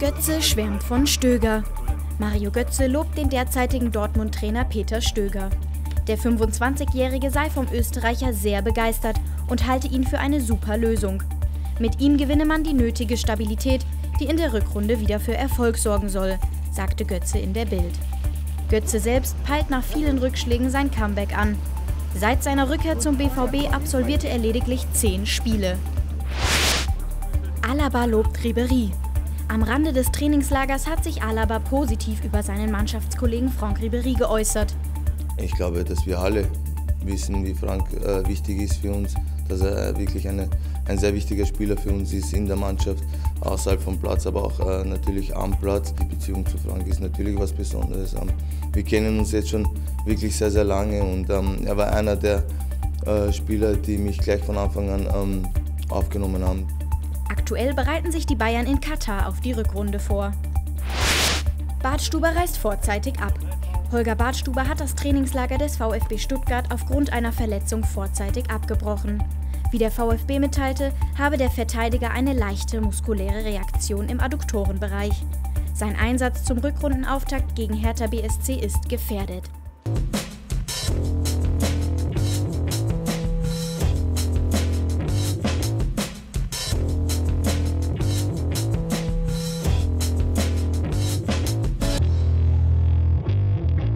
Götze schwärmt von Stöger. Mario Götze lobt den derzeitigen Dortmund-Trainer Peter Stöger. Der 25-Jährige sei vom Österreicher sehr begeistert und halte ihn für eine super Lösung. Mit ihm gewinne man die nötige Stabilität, die in der Rückrunde wieder für Erfolg sorgen soll, sagte Götze in der Bild. Götze selbst peilt nach vielen Rückschlägen sein Comeback an. Seit seiner Rückkehr zum BVB absolvierte er lediglich 10 Spiele. Alaba lobt Ribéry. Am Rande des Trainingslagers hat sich Alaba positiv über seinen Mannschaftskollegen Frank Ribéry geäußert. Ich glaube, dass wir alle wissen, wie Frank wichtig ist für uns, dass er wirklich ein sehr wichtiger Spieler für uns ist in der Mannschaft, außerhalb vom Platz, aber auch natürlich am Platz. Die Beziehung zu Frank ist natürlich was Besonderes. Wir kennen uns jetzt schon wirklich sehr, sehr lange und er war einer der Spieler, die mich gleich von Anfang an aufgenommen haben. Aktuell bereiten sich die Bayern in Katar auf die Rückrunde vor. Badstuber reist vorzeitig ab. Holger Badstuber hat das Trainingslager des VfB Stuttgart aufgrund einer Verletzung vorzeitig abgebrochen. Wie der VfB mitteilte, habe der Verteidiger eine leichte muskuläre Reaktion im Adduktorenbereich. Sein Einsatz zum Rückrundenauftakt gegen Hertha BSC ist gefährdet.